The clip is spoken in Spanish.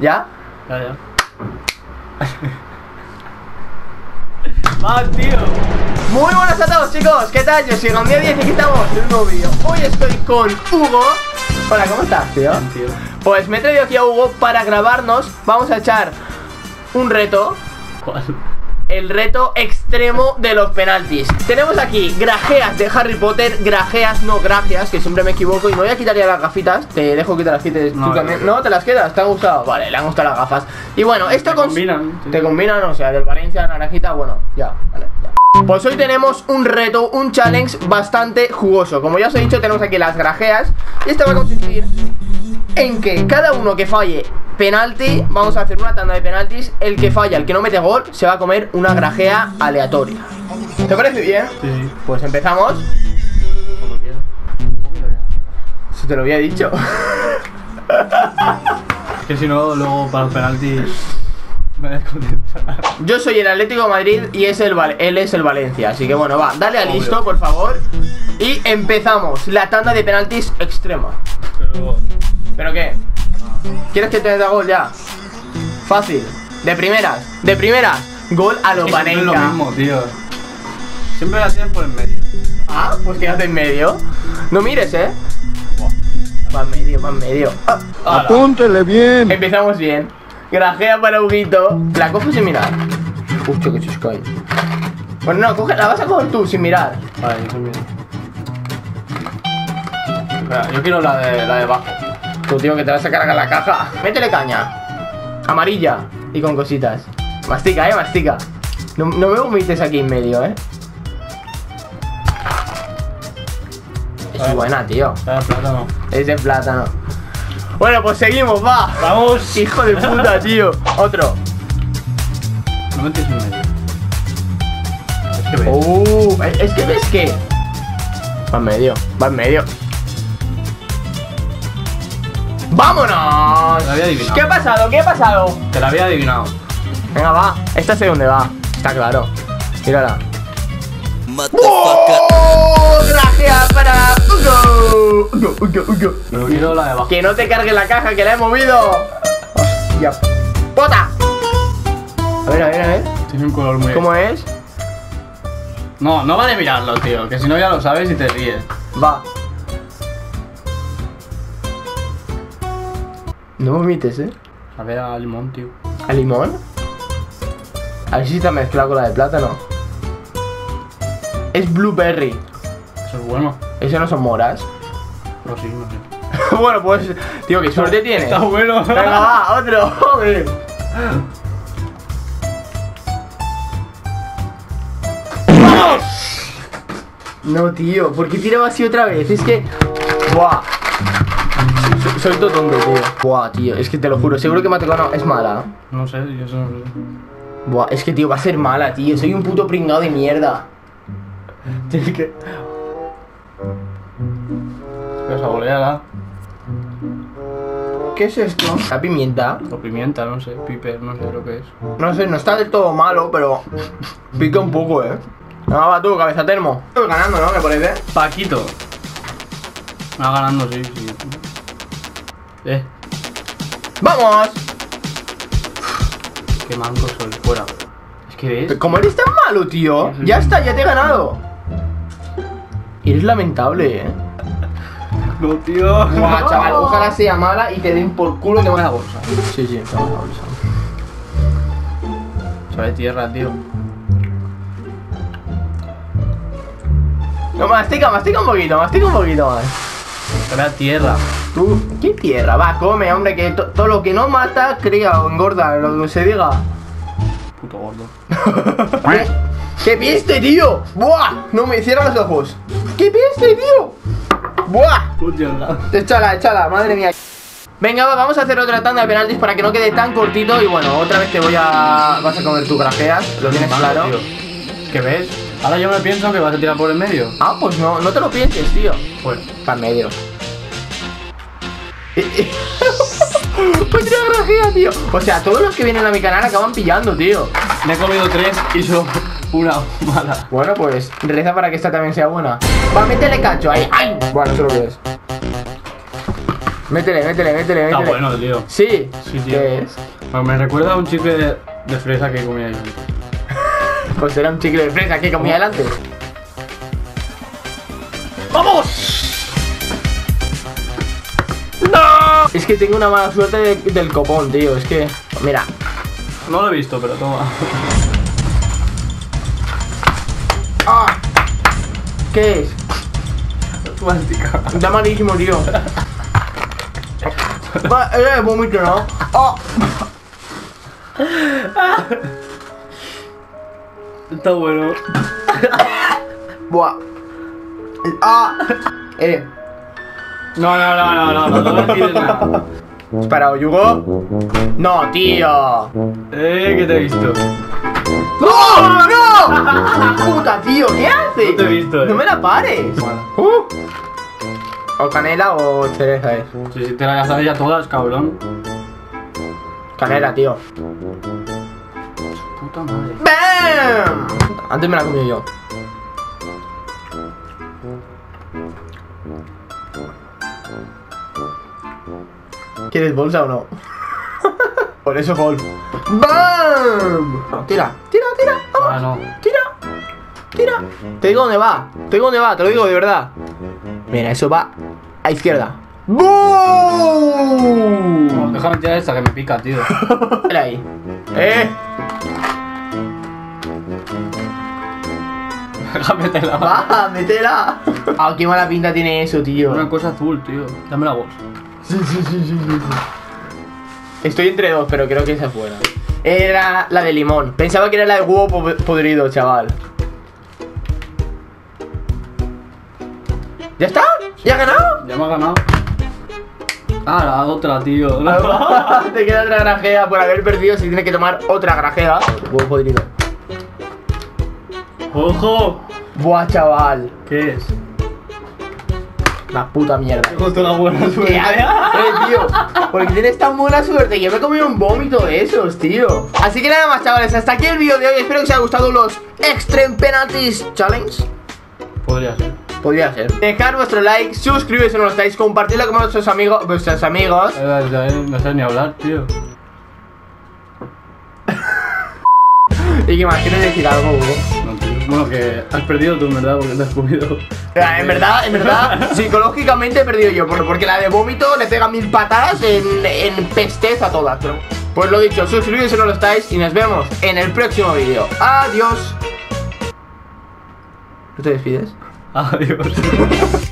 ¿Ya? Ya, ya. ¡Más, tío! Muy buenas a todos, chicos. ¿Qué tal? Yo soy Gandia10 y aquí estamos en un nuevo vídeo. Hoy estoy con Hugo. Hola, ¿cómo estás, tío? Bien, tío. Pues me he traído aquí a Hugo para grabarnos. Vamos a echar un reto. ¿Cuál? El reto extremo de los penaltis. Tenemos aquí grajeas de Harry Potter. Grajeas, no grajeas, que siempre me equivoco. Y me voy a quitar ya las gafitas. Te dejo que te las quites, no, tú también. No, te las quedas, te han gustado. Vale, le han gustado las gafas. Y bueno, esto combinan, sí. Te combinan, o sea, del Valencia, naranjita, bueno, ya, vale, ya. Pues hoy tenemos un reto, un challenge bastante jugoso. Como ya os he dicho, tenemos aquí las grajeas. Y esto va a consistir en que cada uno que falle penalti, vamos a hacer una tanda de penaltis. El que falla, el que no mete gol, se va a comer una grajea aleatoria. ¿Te parece bien? Sí. Pues empezamos. Cuando quieras. Si te lo había dicho. Es que si no, luego para los penaltis me descontentará. Yo soy el Atlético de Madrid y él es el Valencia. Así que bueno, va, dale a listo, por favor. Y empezamos la tanda de penaltis extrema. ¿Pero qué? ¿Quieres que te dé gol ya? Fácil. De primeras. De primeras. Gol a los Vanenka. Es lo mismo, tío. Siempre la tienes por el medio. Ah, pues quédate en medio. No mires, eh. Va en medio, va en medio. Ah, apúntele bien. Empezamos bien. Grajea para Huguito. La cojo sin mirar. Justo que chuscoy. Bueno, no, coge, la vas a coger tú sin mirar. Vale, yo sin mirar. Yo quiero la de abajo. Tú, tío, que te vas a cargar la caja. Métele caña. Amarilla. Y con cositas. Mastica, mastica. No me vomites aquí en medio, Es buena, tío. Es de plátano. Es de plátano. Bueno, pues seguimos, va. Vamos. Hijo de puta, tío. Otro. No metes en medio. Es que ves. Es que ves que. Va en medio. Va en medio. ¡Vámonos! Te la había adivinado. ¿Qué ha pasado? ¿Qué ha pasado? Te la había adivinado. Venga, va. Esta sé dónde va. Está claro. Mírala. ¡Oh! ¡Grajeas para Hugo! Hugo. La de abajo. Que no te cargue la caja, que la he movido. Hostia. ¡Pota! A ver, a ver, a ver. Tiene un color muy... ¿Cómo es? No, no vale mirarlo, tío. Que si no ya lo sabes y te ríes. Va. No vomites, A ver, a limón, tío. ¿A limón? A ver si está mezclado con la de plátano. Es blueberry. Eso es bueno. ¿Eso no son moras? No, sí, no sé. Bueno, pues, tío, qué suerte tienes. Está bueno. Venga, va, otro, joder. ¡Vamos! No, tío, ¿por qué tiraba así otra vez? Es que... ¡Buah! Soy todo tonto, tío. Buah, tío, es que te lo juro, seguro que me ha tocado. Es mala. No sé, yo eso no sé. Buah, es que, tío, va a ser mala, tío. Soy un puto pringado de mierda. Tienes que... Vas a bolearla. ¿Qué es esto? ¿La pimienta? O pimienta, no sé, piper, no sé lo que es. No sé, no está del todo malo, pero... Pica un poco, No, va tú, cabeza termo. Estoy ganando, ¿no? ¿Me parece? Paquito. Va ganando, sí, sí. ¡Vamos! Qué manco soy, fuera. Es que ves. ¿Cómo eres tan malo, tío? Ya está, ya te he ganado. Eres lamentable, No, tío. Buah, no. Chaval, ojalá sea mala y te den por culo que me la bolsa. Sí, sí, me la bolsa. Sabe tierra, tío. No, mastica, mastica un poquito más. Sabe tierra. ¿Tú? ¿Qué tierra? Va, come, hombre, que todo lo que no mata, cría o engorda, lo que se diga. Puto gordo. ¡Qué peste, tío! ¡Buah! No me cierran los ojos. ¡Qué peste, tío! ¡Buah! Échala, échala, madre mía. Venga, va, vamos a hacer otra tanda de penaltis para que no quede tan cortito. Y bueno, otra vez te voy a... Vas a comer tus grajeas, lo tienes claro. ¿Qué ves? Ahora yo me pienso que vas a tirar por el medio. Ah, pues no, no te lo pienses, tío. Pues, para medio. Otra grajea, tío. O sea, todos los que vienen a mi canal acaban pillando, tío. Me he comido tres y solo una mala. Bueno, pues reza para que esta también sea buena. Va, métele cacho ahí. ¡Ay! Bueno, eso lo ves. Métele. Está bueno, tío. Sí. Sí, tío. ¿Qué es? Me recuerda a un chicle de fresa que comía adelante. Pues era un chicle de fresa que comía adelante. ¡Vamos! ¡No! Es que tengo una mala suerte del copón, tío. Es que... Mira. No lo he visto, pero toma. ¡Ah! ¿Qué es? Plástica. Está malísimo, tío. Va, vomito, ¿no? ¡Oh! Está bueno. Buah. ¡Ah! No. ¿Has parado, Hugo? No, tío. ¿Qué te he visto? ¡No! ¡No! ¡Puta, tío! ¿Qué haces? No te he visto, No me la pares. Bueno. O canela o cereza, Si te la gastas ya todas, cabrón. Canela, tío. Puta madre. ¡Bam! Antes me la comí yo. ¿Quieres bolsa o no? Por eso gol. ¡Bam! Tira. Vamos. Ah, no. Tira. Te digo dónde va, te lo digo de verdad. Mira, eso va a izquierda. ¡Boom! Déjame tirar esta que me pica, tío. Mira ahí. Métela. Va, métela. Ah, qué mala pinta tiene eso, tío. Una cosa azul, tío. Dame la bolsa. Sí. Estoy entre dos, pero creo que esa es buena. Era la de limón. Pensaba que era la de huevo podrido, chaval. ¿Ya está? ¿Ya has ganado? Ya me ha ganado. Ah, la otra, tío. Te queda otra grajea por haber perdido. Si tienes que tomar otra grajea. Huevo podrido. ¡Ojo! Buah, chaval. ¿Qué es? La puta mierda. Justo la buena suerte. Tío, porque tienes tan buena suerte. Yo me he comido un vómito de esos, tío. Así que nada más, chavales. Hasta aquí el vídeo de hoy. Espero que os haya gustado los Extreme Penalties Challenge. Podría ser. Dejad vuestro like, suscribiros si no lo estáis, compartidlo con vuestros amigos. No sé ni hablar, tío. Y que más, ¿quieres decir algo, Hugo? No, tío. Bueno, que has perdido tú, en verdad, porque te has comido. En verdad, psicológicamente he perdido yo. Porque la de vómito le pega 1000 patadas en pestez a todas, pero... Pues lo dicho, suscribiros si no lo estáis y nos vemos en el próximo vídeo. ¡Adiós! ¿No te despides? Adiós.